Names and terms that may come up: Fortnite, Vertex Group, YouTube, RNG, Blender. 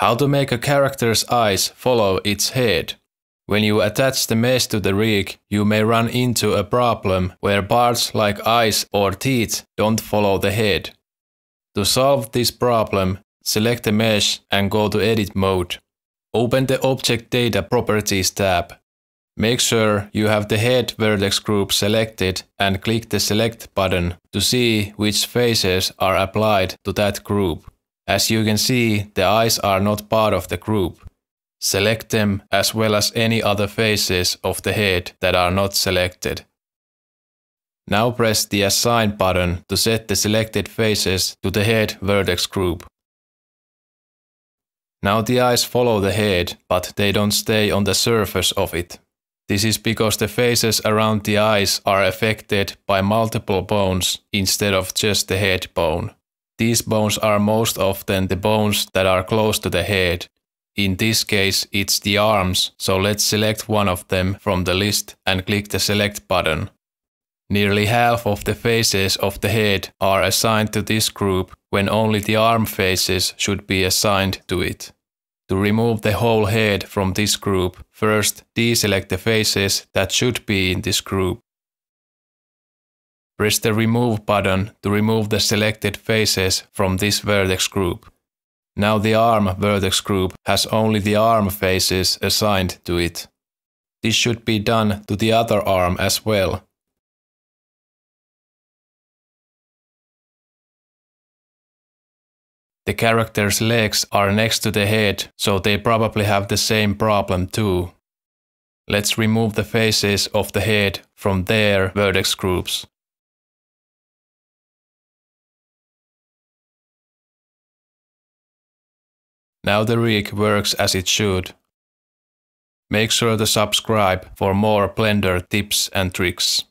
How to make a character's eyes follow its head. When you attach the mesh to the rig, you may run into a problem where parts like eyes or teeth don't follow the head. To solve this problem, select the mesh and go to Edit mode. Open the Object Data Properties tab. Make sure you have the head vertex group selected and click the Select button to see which faces are applied to that group. As you can see, the eyes are not part of the group. Select them as well as any other faces of the head that are not selected. Now press the Assign button to set the selected faces to the head vertex group. Now the eyes follow the head, but they don't stay on the surface of it. This is because the faces around the eyes are affected by multiple bones instead of just the head bone. These bones are most often the bones that are close to the head. In this case, it's the arms, so let's select one of them from the list and click the Select button. Nearly half of the faces of the head are assigned to this group when only the arm faces should be assigned to it. To remove the whole head from this group, first deselect the faces that should be in this group. Press the Remove button to remove the selected faces from this vertex group. Now the arm vertex group has only the arm faces assigned to it. This should be done to the other arm as well. The character's legs are next to the head, so they probably have the same problem too. Let's remove the faces of the head from their vertex groups. Now the rig works as it should. Make sure to subscribe for more Blender tips and tricks.